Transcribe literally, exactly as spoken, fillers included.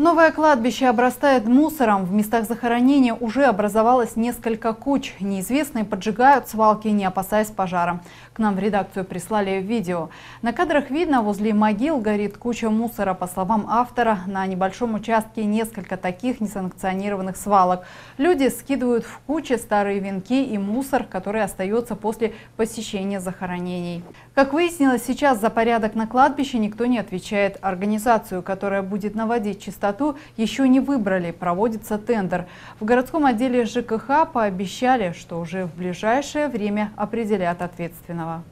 Новое кладбище обрастает мусором. В местах захоронения уже образовалось несколько куч. Неизвестные поджигают свалки, не опасаясь пожара. К нам в редакцию прислали видео. На кадрах видно, возле могил горит куча мусора. По словам автора, на небольшом участке несколько таких несанкционированных свалок. Люди скидывают в кучи старые венки и мусор, который остается после посещения захоронений. Как выяснилось, сейчас за порядок на кладбище никто не отвечает. Организацию, которая будет наводить чистоту, еще не выбрали, проводится тендер. В городском отделе ЖКХ пообещали, что уже в ближайшее время определят ответственного.